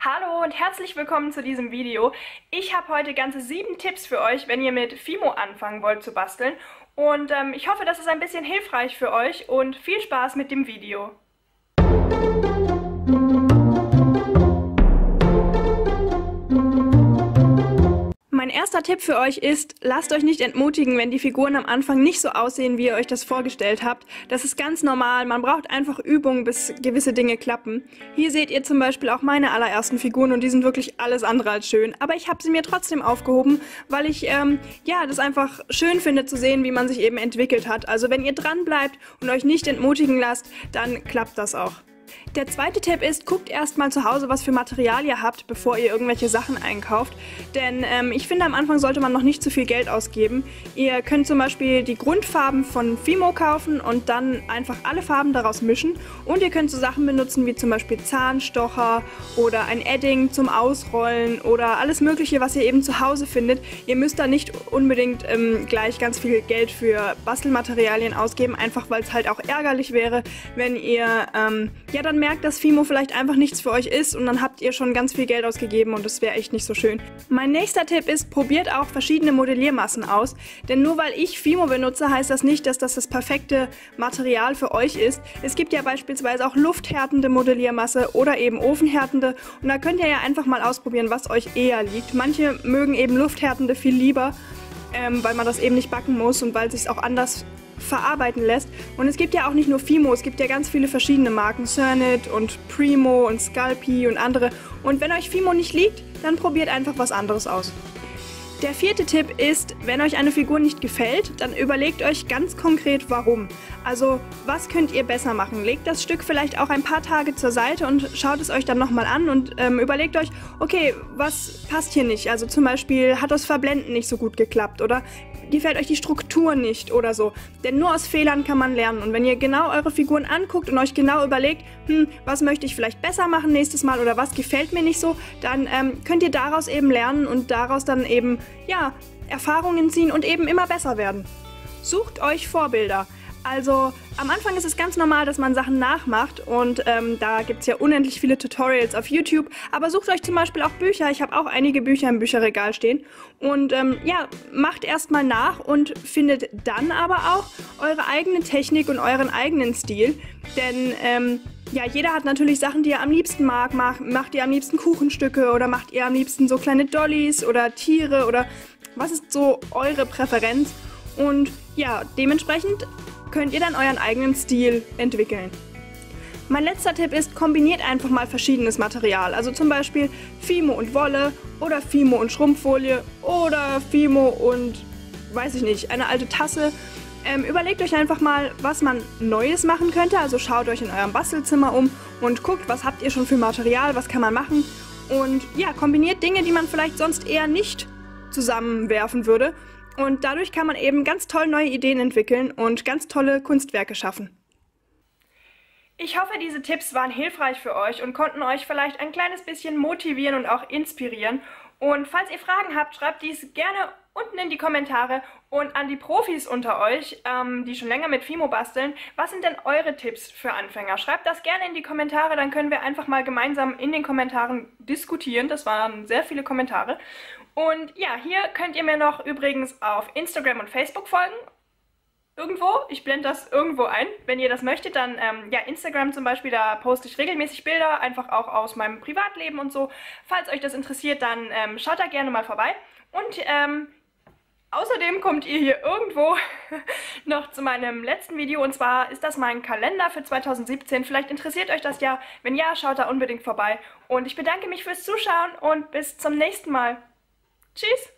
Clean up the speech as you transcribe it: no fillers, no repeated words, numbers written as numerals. Hallo und herzlich willkommen zu diesem Video. Ich habe heute ganze 7 Tipps für euch, wenn ihr mit Fimo anfangen wollt zu basteln. Und ich hoffe, das ist ein bisschen hilfreich für euch und viel Spaß mit dem Video. Mein erster Tipp für euch ist, lasst euch nicht entmutigen, wenn die Figuren am Anfang nicht so aussehen, wie ihr euch das vorgestellt habt. Das ist ganz normal, man braucht einfach Übung, bis gewisse Dinge klappen. Hier seht ihr zum Beispiel auch meine allerersten Figuren und die sind wirklich alles andere als schön. Aber ich habe sie mir trotzdem aufgehoben, weil ich das einfach schön finde zu sehen, wie man sich eben entwickelt hat. Also wenn ihr dran bleibt und euch nicht entmutigen lasst, dann klappt das auch. Der zweite Tipp ist, guckt erstmal zu Hause, was für Material ihr habt, bevor ihr irgendwelche Sachen einkauft. Denn ich finde, am Anfang sollte man noch nicht zu viel Geld ausgeben. Ihr könnt zum Beispiel die Grundfarben von Fimo kaufen und dann einfach alle Farben daraus mischen. Und ihr könnt so Sachen benutzen wie zum Beispiel Zahnstocher oder ein Edding zum Ausrollen oder alles Mögliche, was ihr eben zu Hause findet. Ihr müsst da nicht unbedingt gleich ganz viel Geld für Bastelmaterialien ausgeben, einfach weil es halt auch ärgerlich wäre, wenn ihr dann merkt, dass Fimo vielleicht einfach nichts für euch ist und dann habt ihr schon ganz viel Geld ausgegeben und das wäre echt nicht so schön. Mein nächster Tipp ist, probiert auch verschiedene Modelliermassen aus, denn nur weil ich Fimo benutze, heißt das nicht, dass das das perfekte Material für euch ist. Es gibt ja beispielsweise auch lufthärtende Modelliermasse oder eben ofenhärtende und da könnt ihr ja einfach mal ausprobieren, was euch eher liegt. Manche mögen eben lufthärtende viel lieber, weil man das eben nicht backen muss und weil es sich auch anders verarbeiten lässt. Und es gibt ja auch nicht nur Fimo, es gibt ja ganz viele verschiedene Marken, Cernit und Primo und Sculpey und andere. Und wenn euch Fimo nicht liegt, dann probiert einfach was anderes aus. Der vierte Tipp ist, wenn euch eine Figur nicht gefällt, dann überlegt euch ganz konkret warum. Also was könnt ihr besser machen? Legt das Stück vielleicht auch ein paar Tage zur Seite und schaut es euch dann nochmal an und überlegt euch, okay, was passt hier nicht? Also zum Beispiel hat das Verblenden nicht so gut geklappt oder gefällt euch die Struktur nicht oder so. Denn nur aus Fehlern kann man lernen. Und wenn ihr genau eure Figuren anguckt und euch genau überlegt, was möchte ich vielleicht besser machen nächstes Mal oder was gefällt mir nicht so, dann könnt ihr daraus eben lernen und daraus dann eben, ja, Erfahrungen ziehen und eben immer besser werden. Sucht euch Vorbilder. Also am Anfang ist es ganz normal, dass man Sachen nachmacht und da gibt es ja unendlich viele Tutorials auf YouTube, aber sucht euch zum Beispiel auch Bücher, ich habe auch einige Bücher im Bücherregal stehen und macht erstmal nach und findet dann aber auch eure eigene Technik und euren eigenen Stil, denn jeder hat natürlich Sachen, die er am liebsten mag. Macht ihr am liebsten Kuchenstücke oder macht ihr am liebsten so kleine Dollies oder Tiere oder was ist so eure Präferenz und ja, dementsprechend könnt ihr dann euren eigenen Stil entwickeln. Mein letzter Tipp ist, kombiniert einfach mal verschiedenes Material. Also zum Beispiel Fimo und Wolle oder Fimo und Schrumpffolie oder Fimo und, weiß ich nicht, eine alte Tasse. Überlegt euch einfach mal, was man Neues machen könnte. Also schaut euch in eurem Bastelzimmer um und guckt, was habt ihr schon für Material, was kann man machen. Und ja, kombiniert Dinge, die man vielleicht sonst eher nicht zusammenwerfen würde. Und dadurch kann man eben ganz toll neue Ideen entwickeln und ganz tolle Kunstwerke schaffen. Ich hoffe, diese Tipps waren hilfreich für euch und konnten euch vielleicht ein kleines bisschen motivieren und auch inspirieren. Und falls ihr Fragen habt, schreibt dies gerne unten in die Kommentare und an die Profis unter euch, die schon länger mit Fimo basteln, was sind denn eure Tipps für Anfänger? Schreibt das gerne in die Kommentare, dann können wir einfach mal gemeinsam in den Kommentaren diskutieren. Das waren sehr viele Kommentare. Und ja, hier könnt ihr mir noch übrigens auf Instagram und Facebook folgen. Irgendwo, ich blende das irgendwo ein. Wenn ihr das möchtet, dann Instagram zum Beispiel, da poste ich regelmäßig Bilder, einfach auch aus meinem Privatleben und so. Falls euch das interessiert, dann schaut da gerne mal vorbei. Und außerdem kommt ihr hier irgendwo noch zu meinem letzten Video und zwar ist das mein Kalender für 2017. Vielleicht interessiert euch das ja. Wenn ja, schaut da unbedingt vorbei. Und ich bedanke mich fürs Zuschauen und bis zum nächsten Mal. Tschüss!